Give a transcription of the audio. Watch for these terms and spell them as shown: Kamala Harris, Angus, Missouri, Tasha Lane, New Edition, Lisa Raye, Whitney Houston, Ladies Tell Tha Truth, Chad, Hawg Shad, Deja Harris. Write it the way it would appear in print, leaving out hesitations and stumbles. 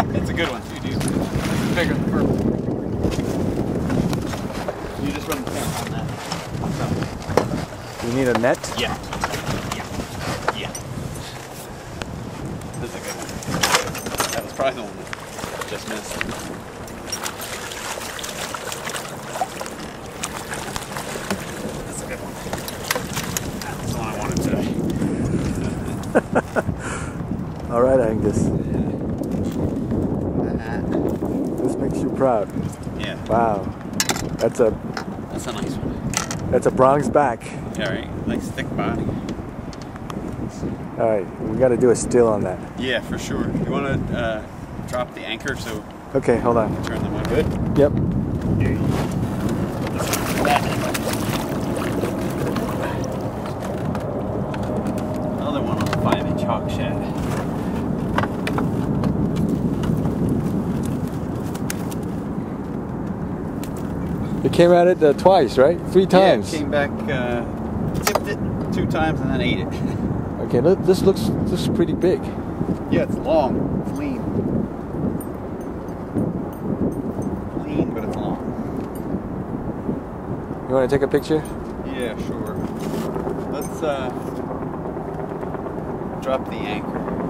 It's a good one too, dude. It's bigger than purple. You just run the camera on that. So. You need a net? Yeah. Yeah. Yeah. This is a good one. That was probably the one that just missed. All right, Angus. Yeah. This makes you proud. Yeah. Wow. That's a. That's a nice one. That's a bronze back. Yeah, right. Nice thick body. All right, we got to do a still on that. Yeah, for sure. You want to drop the anchor so. Okay, hold on. Turn them on. Good. Yep. There you go. Another one on 5-inch Hawg Shad. You came at it twice, right? Three times. Yeah, came back, tipped it 2 times, and then ate it. Okay, look, this looks pretty big. Yeah, it's long, it's lean. Lean, but it's long. You want to take a picture? Yeah, sure. Let's drop the anchor.